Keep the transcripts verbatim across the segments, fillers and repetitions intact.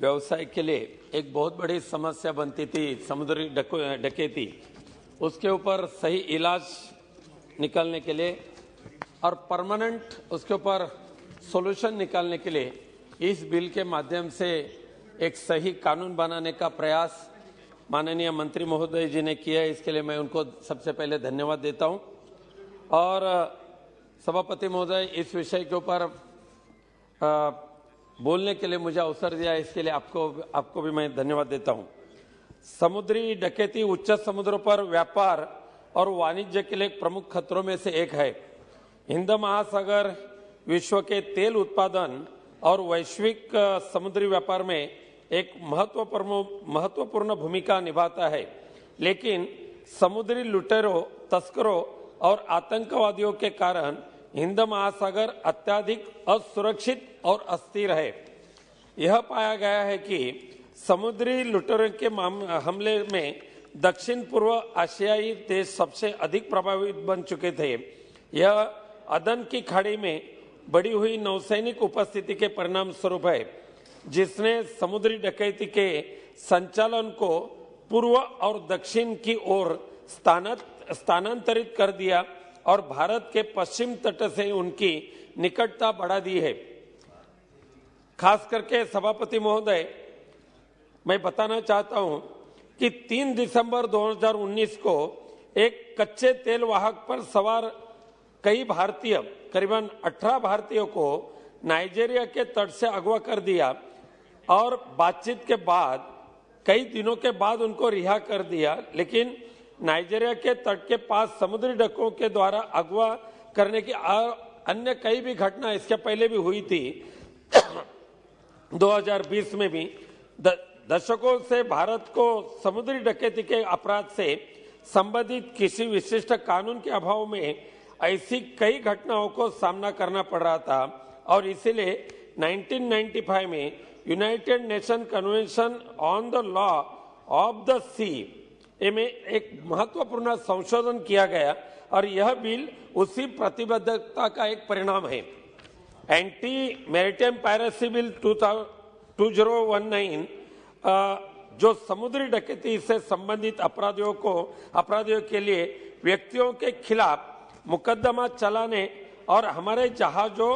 व्यवसाय के लिए एक बहुत बड़ी समस्या बनती थी समुद्री डकैती, उसके ऊपर सही इलाज निकालने के लिए और परमानेंट उसके ऊपर सॉल्यूशन निकालने के लिए इस बिल के माध्यम से एक सही कानून बनाने का प्रयास माननीय मंत्री महोदय जी ने किया है। इसके लिए मैं उनको सबसे पहले धन्यवाद देता हूं। और सभापति महोदय, इस विषय के ऊपर बोलने के लिए मुझे अवसर दिया, इसके लिए आपको आपको भी मैं धन्यवाद देता हूं। समुद्री डकैती उच्च समुद्र पर व्यापार और वाणिज्य के लिए प्रमुख खतरों में से एक है। हिंद महासागर विश्व के तेल उत्पादन और वैश्विक समुद्री व्यापार में एक महत्वपूर्ण महत्वपूर्ण भूमिका निभाता है, लेकिन समुद्री लुटेरों, तस्करों और आतंकवादियों के कारण हिंद महासागर अत्यधिक असुरक्षित और अस्थिर है। यह पाया गया है कि समुद्री लुटेरों के हमले में दक्षिण पूर्व एशियाई देश सबसे अधिक प्रभावित बन चुके थे। यह अदन की खाड़ी में बढ़ी हुई नौसैनिक उपस्थिति के परिणाम स्वरूप है, जिसने समुद्री डकैती के संचालन को पूर्व और दक्षिण की ओर स्थानांतरित कर दिया और भारत के पश्चिम तट से उनकी निकटता बढ़ा दी है। खास करके सभापति महोदय, मैं बताना चाहता हूं कि तीन दिसंबर दो हज़ार उन्नीस को एक कच्चे तेल वाहक पर सवार कई भारतीय, करीबन अठारह भारतीयों को नाइजीरिया के तट से अगवा कर दिया और बातचीत के बाद कई दिनों के बाद उनको रिहा कर दिया, लेकिन नाइजीरिया के तट के पास समुद्री डकों के द्वारा अगवा करने की अन्य कई भी घटना इसके पहले भी हुई थी। दो हज़ार बीस में भी दशकों से भारत को समुद्री डकैती के अपराध से संबंधित किसी विशिष्ट कानून के अभाव में ऐसी कई घटनाओं को सामना करना पड़ रहा था और इसीलिए उन्नीस सौ पचानवे में United Nation convention on the law of the sea में एक महत्वपूर्ण संशोधन किया गया और यह बिल उसी प्रतिबद्धता का एक परिणाम है। एंटी मैरिटाइम पायरेसी बिल दो हज़ार उन्नीस जो समुद्री डकैती से संबंधित अपराधियों को अपराधियों के लिए व्यक्तियों के खिलाफ मुकदमा चलाने और हमारे जहाजों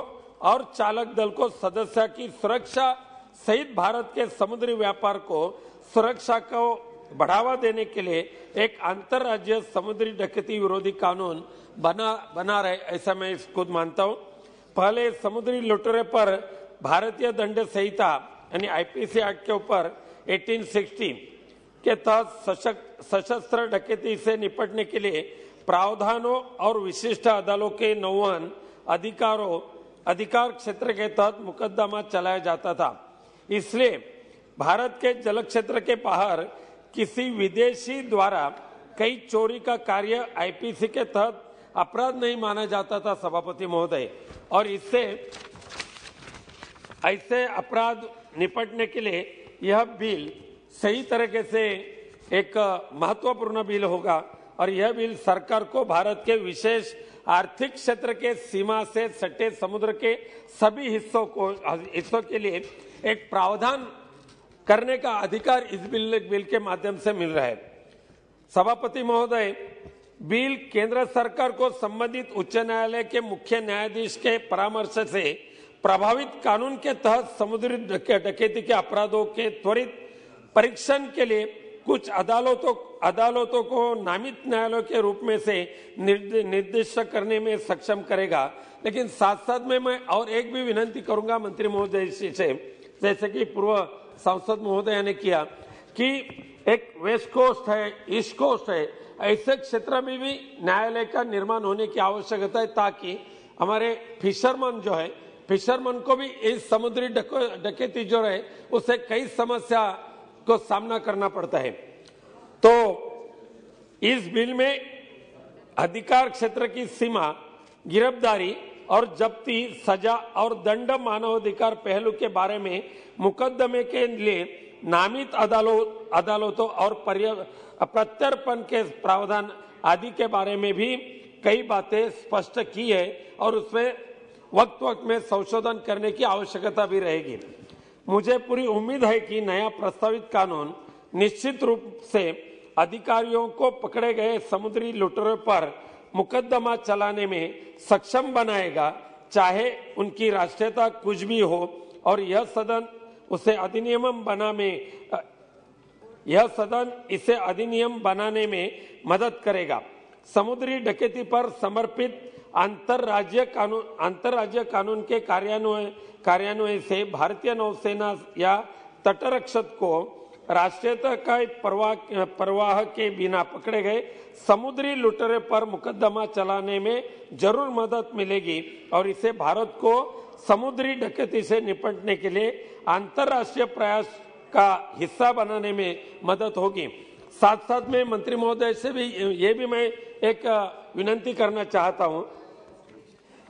और चालक दल को सदस्य की सुरक्षा सहित भारत के समुद्री व्यापार को सुरक्षा को बढ़ावा देने के लिए एक अंतर्राज्यीय समुद्री डकैती विरोधी कानून बना बना रहे, ऐसा मैं खुद मानता हूं। पहले समुद्री लुटेरे पर भारतीय दंड संहिता यानी आईपीसी एक्ट के ऊपर अठारह सौ साठ के तहत सशस्त्र डकैती से निपटने के लिए प्रावधानों और विशिष्ट अदालतों के नौवन अधिकारों अधिकार क्षेत्र के तहत मुकदमा चलाया जाता था। इसलिए भारत के जल क्षेत्र के बाहर किसी विदेशी द्वारा कई चोरी का कार्य आईपीसी के तहत अपराध नहीं माना जाता था सभापति महोदय, और इससे ऐसे अपराध निपटने के लिए यह बिल सही तरीके से एक महत्वपूर्ण बिल होगा। और यह बिल सरकार को भारत के विशेष आर्थिक क्षेत्र के सीमा से सटे समुद्र के सभी हिस्सों को हिस्सों के लिए एक प्रावधान करने का अधिकार इस बिल बिल के माध्यम से मिल रहा है। सभापति महोदय, बिल केंद्र सरकार को संबंधित उच्च न्यायालय के मुख्य न्यायाधीश के परामर्श से प्रभावित कानून के तहत समुद्री डकैती के अपराधों के त्वरित परीक्षण के लिए कुछ अदालतों अदालतों को नामित न्यायालयों के रूप में से निर्दिष्ट करने में सक्षम करेगा। लेकिन साथ साथ में मैं और एक भी विनती करूंगा मंत्री महोदय से, जैसे कि पूर्व सांसद महोदय ने किया कि एक वेस्ट कोस्ट है, ईस्ट कोस्ट है, ऐसे क्षेत्र में भी न्यायालय का निर्माण होने की आवश्यकता है, ताकि हमारे फिशरमैन जो है फिशरमैन को भी इस समुद्री डकैती जो है उससे कई समस्या को सामना करना पड़ता है। तो इस बिल में अधिकार क्षेत्र की सीमा, गिरफ्तारी और जब्ती, सजा और दंड, मानवाधिकार पहलू के बारे में मुकदमे के लिए नामित अदालतों और प्रत्यर्पण के प्रावधान आदि के बारे में भी कई बातें स्पष्ट की है और उसमें वक्त वक्त में संशोधन करने की आवश्यकता भी रहेगी। मुझे पूरी उम्मीद है कि नया प्रस्तावित कानून निश्चित रूप से अधिकारियों को पकड़े गए समुद्री लुटेरों पर मुकदमा चलाने में सक्षम बनाएगा, चाहे उनकी राष्ट्रीयता कुछ भी हो, और यह सदन उसे अधिनियम बनाने यह सदन इसे अधिनियम बनाने में मदद करेगा। समुद्री डकैती पर समर्पित अंतर्राज्य कानून अंतर्राज्य कानून के कार्यान्वयन कार्यान्वयन से भारतीय नौसेना या तटरक्षक को राष्ट्रीयता का परवाह परवाह के बिना पकड़े गए समुद्री लुटेरे पर मुकदमा चलाने में जरूर मदद मिलेगी और इसे भारत को समुद्री डकैती से निपटने के लिए अंतर्राष्ट्रीय प्रयास का हिस्सा बनाने में मदद होगी। साथ साथ में मंत्री महोदय से भी ये भी मैं एक विनती करना चाहता हूँ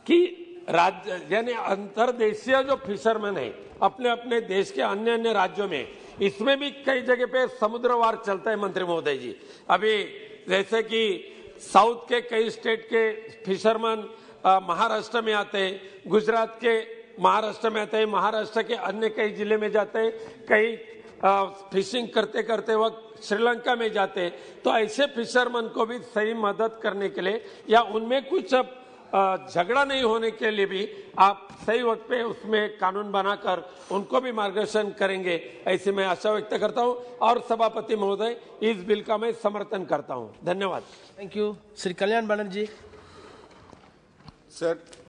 कि राज्य यानी अंतर्देशीय जो फिशरमैन है अपने अपने देश के अन्य अन्य राज्यों में, इसमें भी कई जगह पे समुद्रवार चलता है मंत्री महोदय जी। अभी जैसे कि साउथ के कई स्टेट के फिशरमैन महाराष्ट्र में आते हैं, गुजरात के महाराष्ट्र में आते हैं, महाराष्ट्र के अन्य कई जिले में जाते हैं, कई फिशिंग करते करते वक्त श्रीलंका में जाते हैं। तो ऐसे फिशरमैन को भी सही मदद करने के लिए या उनमें कुछ झगड़ा नहीं होने के लिए भी आप सही वक्त पे उसमें कानून बनाकर उनको भी मार्गदर्शन करेंगे, ऐसे मैं आशा व्यक्त करता हूं और सभापति महोदय इस बिल का मैं समर्थन करता हूं। धन्यवाद। Thank you. Shri Kalyan Banerjee sir.